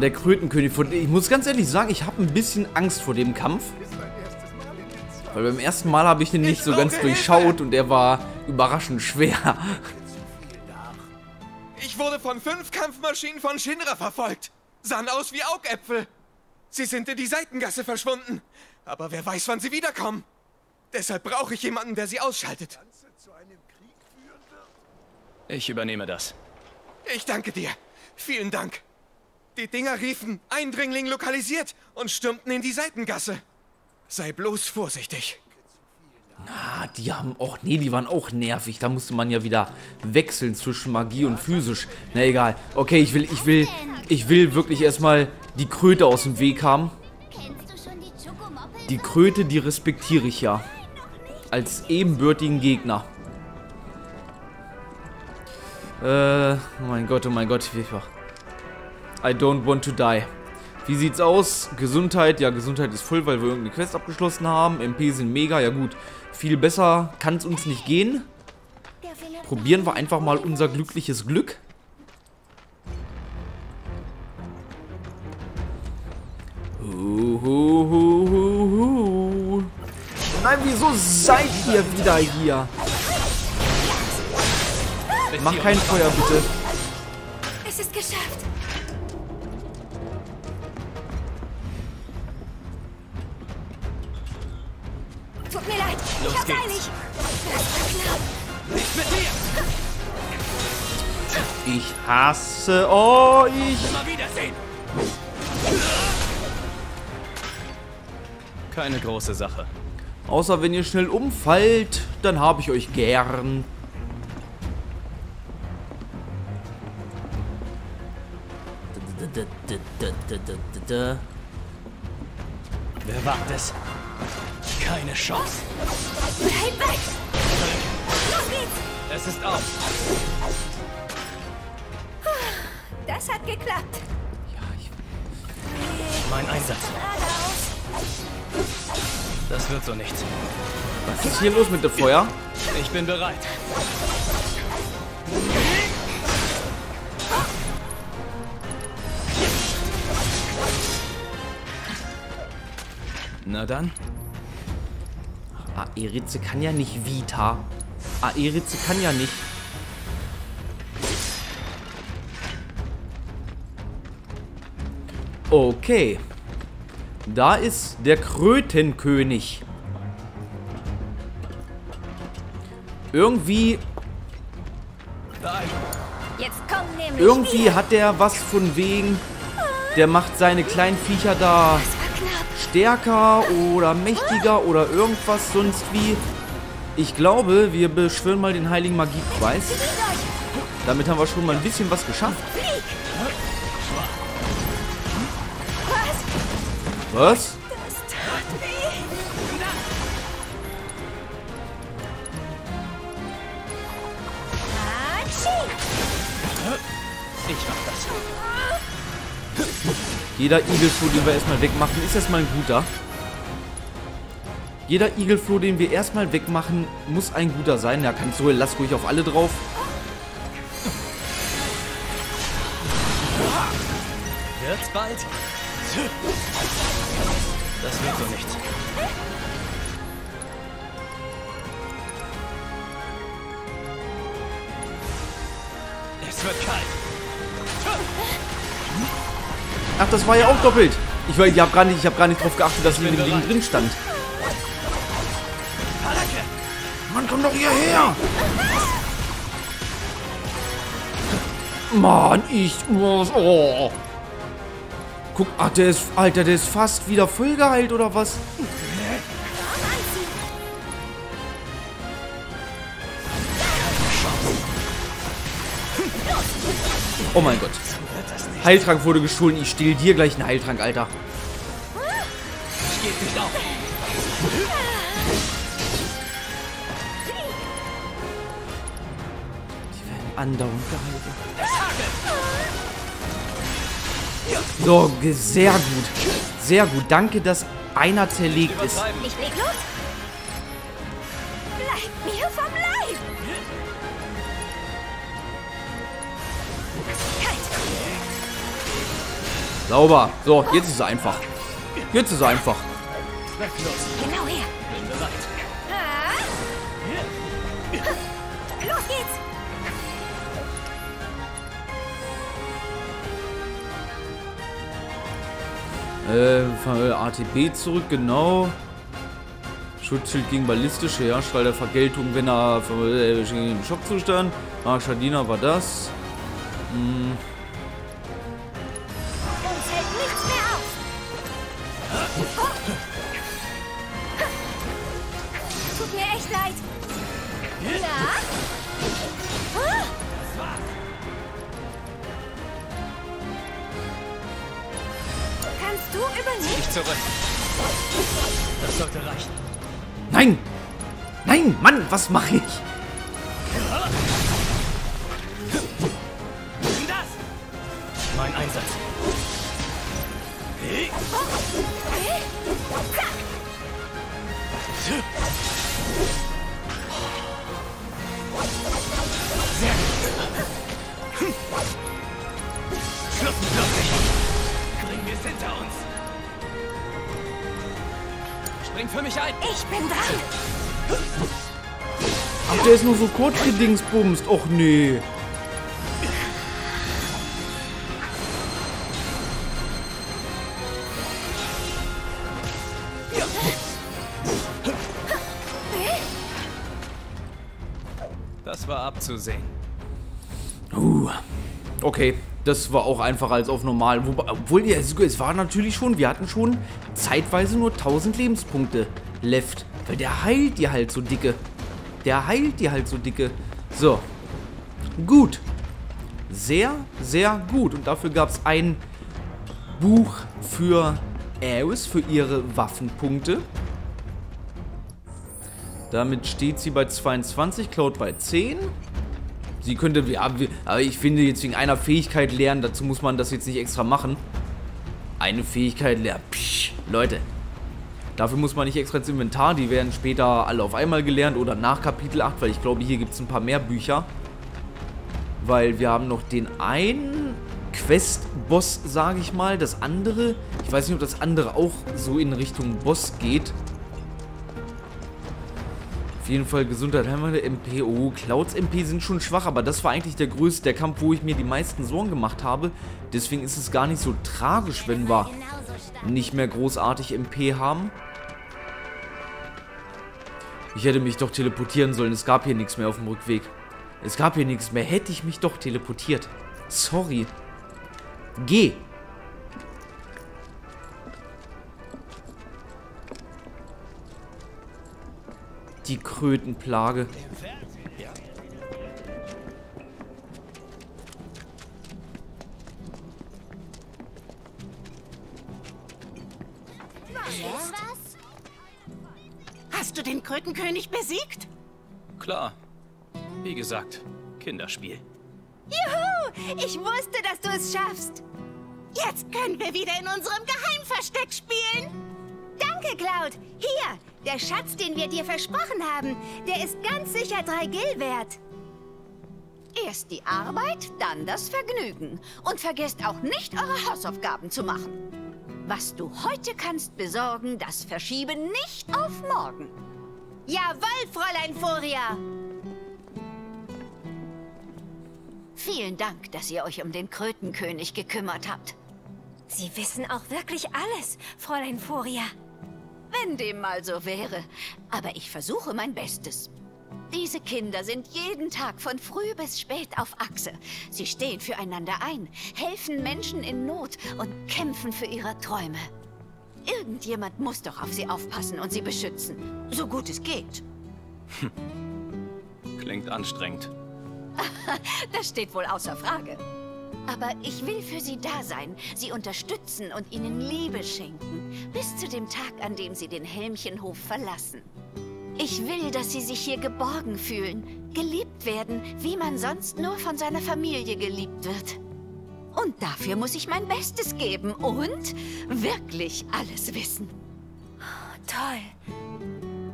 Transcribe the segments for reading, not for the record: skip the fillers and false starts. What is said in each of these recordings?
Der Krötenkönig. Ich muss ganz ehrlich sagen, ich habe ein bisschen Angst vor dem Kampf. Weil beim ersten Mal habe ich den nicht so ganz durchschaut und er war überraschend schwer. Ich wurde von 5 Kampfmaschinen von Shinra verfolgt. Sahen aus wie Augäpfel. Sie sind in die Seitengasse verschwunden. Aber wer weiß, wann sie wiederkommen. Deshalb brauche ich jemanden, der sie ausschaltet. Ich übernehme das. Ich danke dir. Vielen Dank. Die Dinger riefen, Eindringling lokalisiert, und stürmten in die Seitengasse. Sei bloß vorsichtig. Na, die haben auch... Nee, die waren auch nervig. Da musste man ja wieder wechseln zwischen Magie und physisch. Na, egal. Okay, ich will wirklich erstmal die Kröte aus dem Weg haben. Die Kröte, die respektiere ich ja. Als ebenbürtigen Gegner. Oh mein Gott, oh mein Gott. I don't want to die. Wie sieht's aus? Gesundheit. Ja, Gesundheit ist voll, weil wir irgendeine Quest abgeschlossen haben. MP sind mega. Ja gut, viel besser kann's uns nicht gehen. Probieren wir einfach mal unser glückliches Glück. Ho, ho, ho, ho, ho. Nein, wieso seid ihr wieder hier? Mach kein Feuer, bitte. Es ist geschafft. Tut mir leid. Los geht's. Nicht mit mir. Ich hasse euch. Mal wiedersehen. Keine große Sache. Außer wenn ihr schnell umfallt, dann habe ich euch gern. Wer wagt es? Keine Chance. Bleib weg! Los geht's! Es ist auf. Das hat geklappt. Ja, mein Einsatz. Das wird so nichts. Was ist hier los mit dem Feuer? Ich bin bereit. Na dann. Aerith kann ja nicht Vita. Aerith kann ja nicht. Okay. Da ist der Krötenkönig. Irgendwie... Irgendwie hat der was von wegen... Der macht seine kleinen Viecher da... Stärker oder mächtiger oder irgendwas sonst wie. Ich glaube, wir beschwören mal den Heiligen Magiepreis. Damit haben wir schon mal ein bisschen was geschafft. Was? Ich mach das. Jeder Igelfloh, den wir erstmal wegmachen, ist erstmal ein guter. Jeder Igelfloh, den wir erstmal wegmachen, muss ein guter sein. Ja, kannst du, lass ruhig auf alle drauf. Wird's bald? Das wird so nichts. Es wird kalt. Ach, das war ja auch doppelt. Ich habe gar nicht drauf geachtet, dass ich in dem Ding drin stand. Mann, komm doch hierher! Mann, ich muss... Oh. Guck, ach, der ist... Alter, der ist fast wieder voll geheilt, oder was? Oh mein Gott. Heiltrank wurde gestohlen. Ich stehle dir gleich einen Heiltrank, Alter. Ich geb nicht auf. Die werden andauernd gehalten. So, sehr gut. Sehr gut. Danke, dass einer zerlegt ist. Ich leg los. Bleibt mir vom Leib. Sauber. So, jetzt ist es einfach. Jetzt ist es einfach. Genau her. Bin bereit. Los geht's. ATB zurück, genau. Schutzschild gegen ballistische Herrschall der Vergeltung, wenn er im Schockzustand. Marschadina war das. Hm. Uns hält nichts mehr auf. Oh. Tut mir echt leid. Ja. Ah. Kannst du übernehmen? Ich zurück. Das sollte reichen. Nein! Nein, Mann, was mache ich? Das! Mein Einsatz. Schluss mit Loch. Bringen wir es hinter uns. Spring für mich ein. Ich bin dran. Ach, der ist nur so kurz gedingsbumst. Och, nee. Das war abzusehen. Okay. Das war auch einfacher als auf normal. Obwohl, ja, es war natürlich schon, wir hatten schon zeitweise nur 1000 Lebenspunkte left. Weil der heilt dir halt so dicke. Der heilt dir halt so dicke. So. Gut. Sehr, sehr gut. Und dafür gab es ein Buch für Aerith, für ihre Waffenpunkte. Damit steht sie bei 22, Cloud bei 10. Sie könnte, ja, aber ich finde, jetzt wegen einer Fähigkeit lernen, dazu muss man das jetzt nicht extra machen. Eine Fähigkeit lernen, psch, Leute. Dafür muss man nicht extra ins Inventar, die werden später alle auf einmal gelernt oder nach Kapitel 8, weil ich glaube, hier gibt es ein paar mehr Bücher. Weil wir haben noch den einen Quest-Boss, sage ich mal, das andere. Ich weiß nicht, ob das andere auch so in Richtung Boss geht. Auf jeden Fall Gesundheit, Heimat, MP, oh, Clouds MP sind schon schwach, aber das war eigentlich der Kampf, wo ich mir die meisten Sorgen gemacht habe. Deswegen ist es gar nicht so tragisch, wenn wir nicht mehr großartig MP haben. Ich hätte mich doch teleportieren sollen, es gab hier nichts mehr auf dem Rückweg. Es gab hier nichts mehr, hätte ich mich doch teleportiert. Sorry. Geh. Die Krötenplage. Hast du den Krötenkönig besiegt? Klar. Wie gesagt, Kinderspiel. Juhu! Ich wusste, dass du es schaffst. Jetzt können wir wieder in unserem Geheimversteck spielen. Danke, Cloud. Hier. Der Schatz, den wir dir versprochen haben, der ist ganz sicher 3 Gil wert. Erst die Arbeit, dann das Vergnügen. Und vergesst auch nicht, eure Hausaufgaben zu machen. Was du heute kannst besorgen, das verschiebe nicht auf morgen. Jawohl, Fräulein Furia! Vielen Dank, dass ihr euch um den Krötenkönig gekümmert habt. Sie wissen auch wirklich alles, Fräulein Furia. Wenn dem mal so wäre. Aber ich versuche mein Bestes. Diese Kinder sind jeden Tag von früh bis spät auf Achse. Sie stehen füreinander ein, helfen Menschen in Not und kämpfen für ihre Träume. Irgendjemand muss doch auf sie aufpassen und sie beschützen. So gut es geht. Klingt anstrengend. Das steht wohl außer Frage. Aber ich will für sie da sein, sie unterstützen und ihnen Liebe schenken. Bis zu dem Tag, an dem sie den Helmchenhof verlassen. Ich will, dass sie sich hier geborgen fühlen, geliebt werden, wie man sonst nur von seiner Familie geliebt wird. Und dafür muss ich mein Bestes geben und wirklich alles wissen. Oh, toll.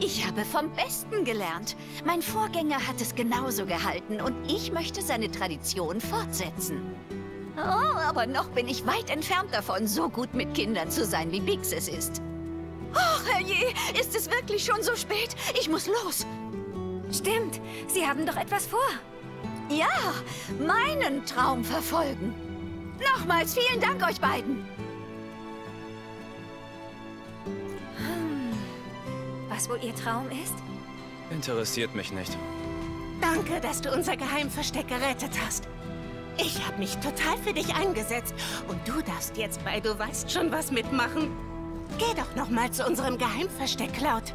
Ich habe vom Besten gelernt. Mein Vorgänger hat es genauso gehalten und ich möchte seine Tradition fortsetzen. Oh, aber noch bin ich weit entfernt davon, so gut mit Kindern zu sein, wie Bix es ist. Och, herrje, ist es wirklich schon so spät? Ich muss los. Stimmt, Sie haben doch etwas vor. Ja, meinen Traum verfolgen. Nochmals vielen Dank euch beiden. Was wohl Ihr Traum ist? Interessiert mich nicht. Danke, dass du unser Geheimversteck gerettet hast. Ich habe mich total für dich eingesetzt. Und du darfst jetzt bei Du weißt schon was mitmachen. Geh doch nochmal zu unserem Geheimversteck, Cloud.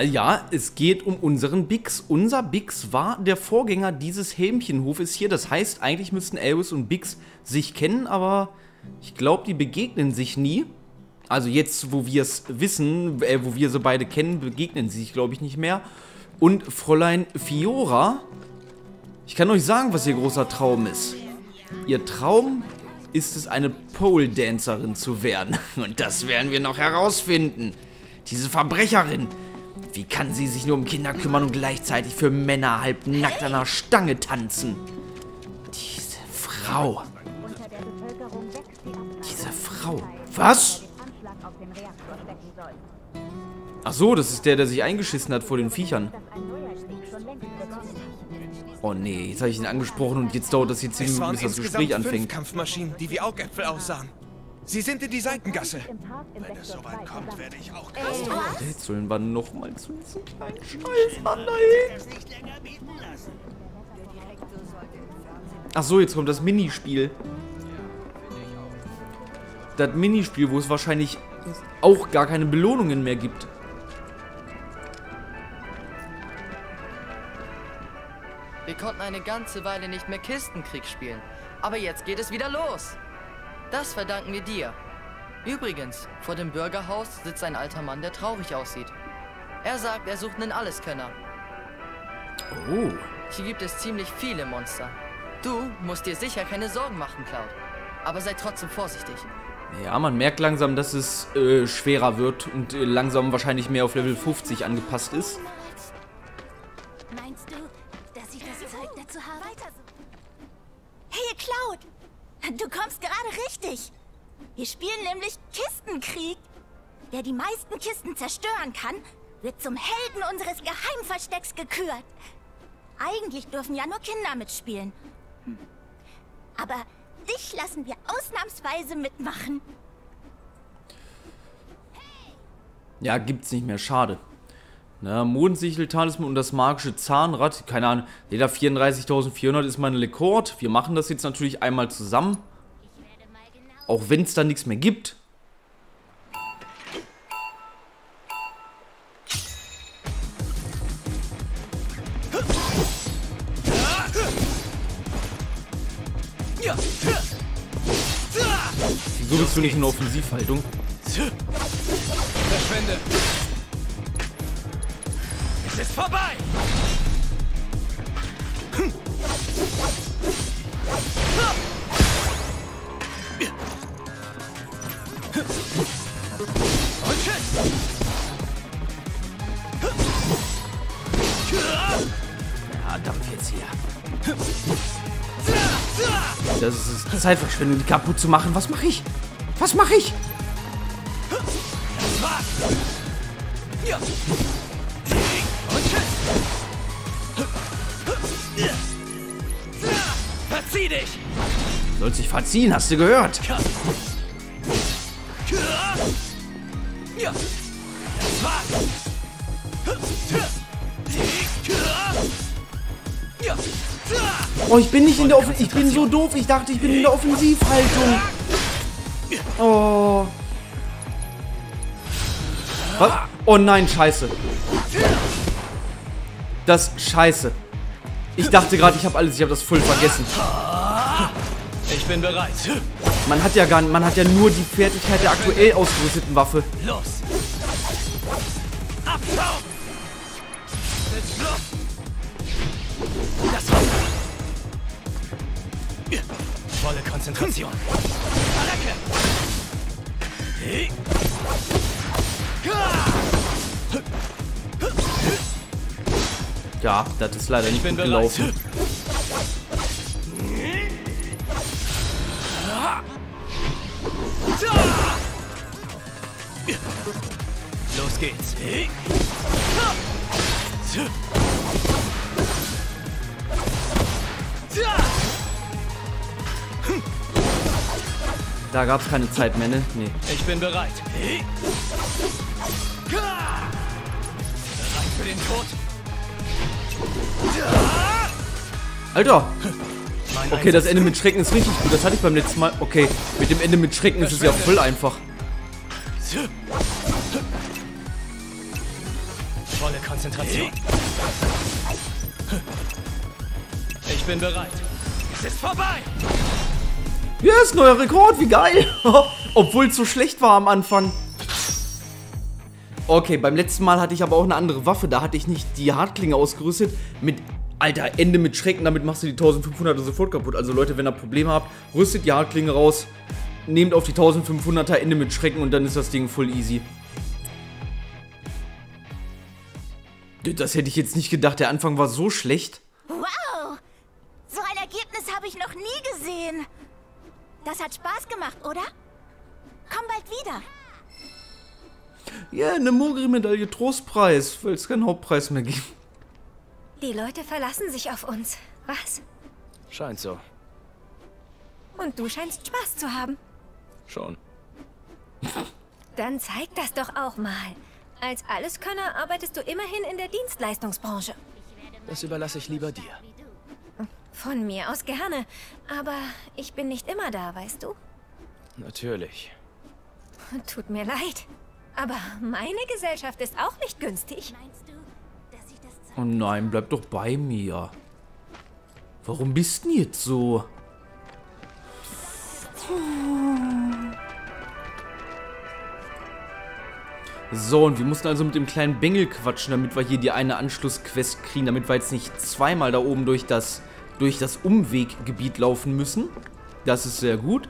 Ja, es geht um unseren Bix. Unser Bix war der Vorgänger dieses Helmchenhofes hier. Das heißt, eigentlich müssten Elvis und Bix sich kennen, aber ich glaube, die begegnen sich nie. Also jetzt, wo wir es wissen, wo wir sie beide kennen, begegnen sie sich, glaube ich, nicht mehr. Und Fräulein Fiora, ich kann euch sagen, was ihr großer Traum ist. Ihr Traum ist es, eine Pole-Dancerin zu werden. Und das werden wir noch herausfinden. Diese Verbrecherin. Wie kann sie sich nur um Kinder kümmern und gleichzeitig für Männer halbnackt an einer Stange tanzen? Diese Frau. Diese Frau. Was? Ach so, das ist der, der sich eingeschissen hat vor den Viechern. Oh nee, jetzt habe ich ihn angesprochen und jetzt dauert das hier 10 Minuten, bis das Gespräch anfängt. Es waren insgesamt 5 Kampfmaschinen, die wie Augäpfel aussahen. Sie sind in die Seitengasse. Wenn es so weit kommt, werde ich auch krass. Oh, jetzt sollen wir nochmal zu diesem kleinen Scheißmann dahin. Ach so, jetzt kommt das Minispiel. Das Minispiel, wo es wahrscheinlich auch gar keine Belohnungen mehr gibt. Wir konnten eine ganze Weile nicht mehr Kistenkrieg spielen. Aber jetzt geht es wieder los. Das verdanken wir dir. Übrigens, vor dem Bürgerhaus sitzt ein alter Mann, der traurig aussieht. Er sagt, er sucht einen Alleskönner. Oh. Hier gibt es ziemlich viele Monster. Du musst dir sicher keine Sorgen machen, Cloud. Aber sei trotzdem vorsichtig. Ja, man merkt langsam, dass es schwerer wird und langsam wahrscheinlich mehr auf Level 50 angepasst ist. Meinst du, dass ich das Zeug dazu habe? Hey, Cloud! Du kommst gerade richtig. Wir spielen nämlich Kistenkrieg. Wer die meisten Kisten zerstören kann, wird zum Helden unseres Geheimverstecks gekürt. Eigentlich dürfen ja nur Kinder mitspielen. Aber dich lassen wir ausnahmsweise mitmachen. Ja, gibt's nicht mehr. Schade. Na, Mondsichel, Talisman und das magische Zahnrad. Keine Ahnung, jeder 34.400 ist mein Rekord. Wir machen das jetzt natürlich einmal zusammen. Auch wenn es da nichts mehr gibt. Wieso bist du nicht in der Offensivhaltung? Verschwinde! Es ist vorbei! Und tschüss! Ja, Dampf jetzt hier. Das ist Zeitverschwendung, die kaputt zu machen. Was mache ich? Was mache ich? Das war's. Ja. Verzieh dich! Sollst dich verziehen, hast du gehört? Ja. Das war's. Ja. Oh, ich bin nicht in der Offensiv. Ich bin so doof. Ich dachte, ich bin in der Offensivhaltung. Oh. Was? Oh nein, scheiße. Das scheiße. Ich dachte gerade, ich habe alles. Ich habe das voll vergessen. Ich bin bereit. Man hat ja gar nicht, man hat ja nur die Fertigkeit der aktuell ausgerüsteten Waffe. Los. Abschau. Jetzt los. Das war's. Volle Konzentration. Attacke. Hey. Ja, das ist leider nicht gut gelaufen. Los geht's. Da gab's keine Zeit mehr, ne? Nee. Ich bin bereit. Bereit für den Tod. Alter! Okay, das Ende mit Schrecken ist richtig gut. Das hatte ich beim letzten Mal. Okay, mit dem Ende mit Schrecken ist es ja voll einfach. Volle Konzentration. Ich bin bereit. Es ist vorbei! Yes, neuer Rekord, wie geil! Obwohl es so schlecht war am Anfang. Okay, beim letzten Mal hatte ich aber auch eine andere Waffe. Da hatte ich nicht die Hartklinge ausgerüstet. Mit, Alter, Ende mit Schrecken, damit machst du die 1500er sofort kaputt. Also Leute, wenn ihr Probleme habt, rüstet die Hartklinge raus, nehmt auf die 1500er Ende mit Schrecken und dann ist das Ding voll easy. Das hätte ich jetzt nicht gedacht, der Anfang war so schlecht. Wow, so ein Ergebnis habe ich noch nie gesehen. Das hat Spaß gemacht, oder? Komm bald wieder. Ja, yeah, eine Mugri-Medaille Trostpreis, weil es keinen Hauptpreis mehr gibt. Die Leute verlassen sich auf uns, was? Scheint so. Und du scheinst Spaß zu haben. Schon. Dann zeig das doch auch mal. Als Alleskönner arbeitest du immerhin in der Dienstleistungsbranche. Das überlasse ich lieber dir. Von mir aus gerne, aber ich bin nicht immer da, weißt du? Natürlich. Tut mir leid, aber meine Gesellschaft ist auch nicht günstig. Oh nein, bleib doch bei mir. Warum bist du denn jetzt so? So, und wir mussten also mit dem kleinen Bengel quatschen, damit wir hier die eine Anschlussquest kriegen, damit wir jetzt nicht zweimal da oben durch das Umweggebiet laufen müssen. Das ist sehr gut.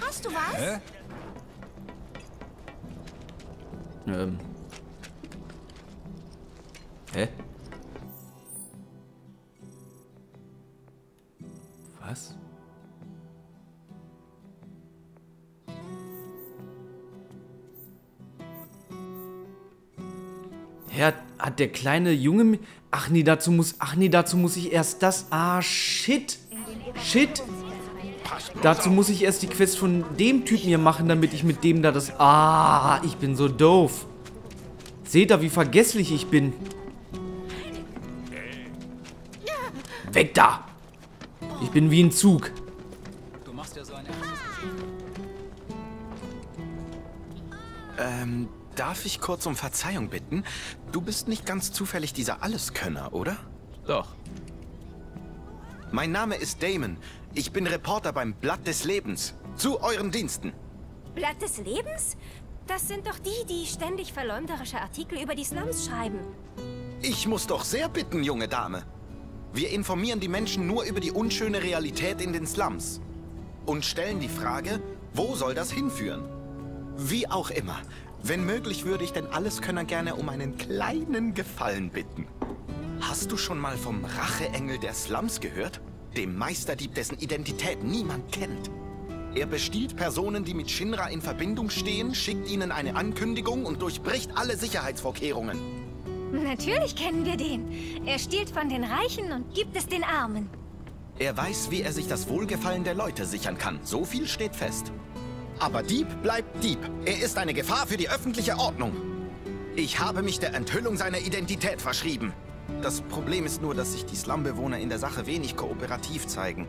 Hast du was? Hä? Was? Herr, hat der kleine Junge... Ach nee, dazu muss ich erst das... Ah, shit. Shit. Dazu muss ich erst die Quest von dem Typ mir machen, damit ich mit dem da das... Ah, ich bin so doof. Seht ihr, wie vergesslich ich bin? Weg da! Ich bin wie ein Zug. Du machst ja so eine... Darf ich kurz um Verzeihung bitten? Du bist nicht ganz zufällig dieser Alleskönner, oder? Doch. Mein Name ist Damon. Ich bin Reporter beim Blatt des Lebens. Zu euren Diensten. Blatt des Lebens? Das sind doch die, die ständig verleumderische Artikel über die Slums schreiben. Ich muss doch sehr bitten, junge Dame. Wir informieren die Menschen nur über die unschöne Realität in den Slums. Und stellen die Frage, wo soll das hinführen? Wie auch immer. Wenn möglich, würde ich den Alleskönner gerne um einen kleinen Gefallen bitten. Hast du schon mal vom Racheengel der Slums gehört? Dem Meisterdieb, dessen Identität niemand kennt. Er bestiehlt Personen, die mit Shinra in Verbindung stehen, schickt ihnen eine Ankündigung und durchbricht alle Sicherheitsvorkehrungen. Natürlich kennen wir den. Er stiehlt von den Reichen und gibt es den Armen. Er weiß, wie er sich das Wohlgefallen der Leute sichern kann. So viel steht fest. Aber Dieb bleibt Dieb. Er ist eine Gefahr für die öffentliche Ordnung. Ich habe mich der Enthüllung seiner Identität verschrieben. Das Problem ist nur, dass sich die Slumbewohner in der Sache wenig kooperativ zeigen.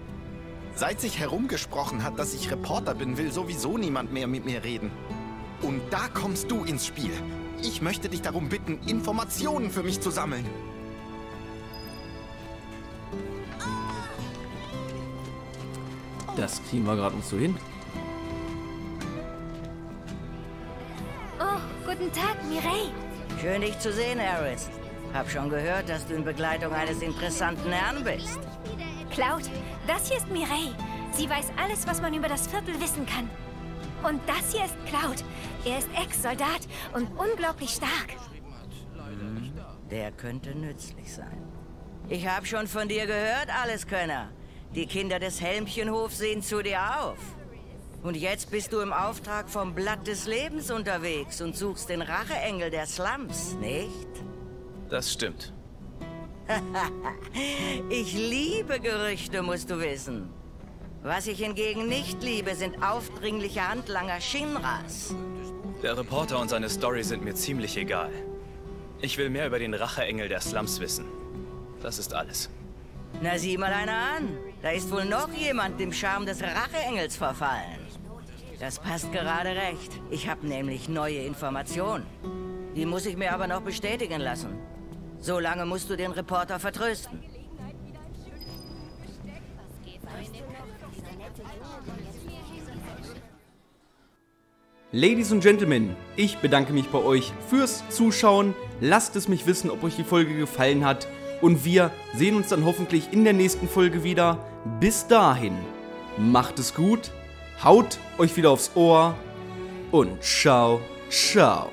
Seit sich herumgesprochen hat, dass ich Reporter bin, will sowieso niemand mehr mit mir reden. Und da kommst du ins Spiel. Ich möchte dich darum bitten, Informationen für mich zu sammeln. Das kriegen wir gerade nicht so hin. Guten Tag, Mireille. Schön, dich zu sehen, Aerith. Hab schon gehört, dass du in Begleitung eines interessanten Herrn bist. Cloud, das hier ist Mireille. Sie weiß alles, was man über das Viertel wissen kann. Und das hier ist Cloud. Er ist Ex-Soldat und unglaublich stark. Der könnte nützlich sein. Ich habe schon von dir gehört, Alleskönner. Die Kinder des Helmchenhofs sehen zu dir auf. Und jetzt bist du im Auftrag vom Blatt des Lebens unterwegs und suchst den Racheengel der Slums, nicht? Das stimmt. Ich liebe Gerüchte, musst du wissen. Was ich hingegen nicht liebe, sind aufdringliche Handlanger Shinras. Der Reporter und seine Story sind mir ziemlich egal. Ich will mehr über den Racheengel der Slums wissen. Das ist alles. Na, sieh mal einer an. Da ist wohl noch jemand dem Charme des Racheengels verfallen. Das passt gerade recht. Ich habe nämlich neue Informationen. Die muss ich mir aber noch bestätigen lassen. Solange musst du den Reporter vertrösten. Ladies und Gentlemen, ich bedanke mich bei euch fürs Zuschauen. Lasst es mich wissen, ob euch die Folge gefallen hat. Und wir sehen uns dann hoffentlich in der nächsten Folge wieder. Bis dahin, macht es gut, haut euch wieder aufs Ohr und ciao, ciao.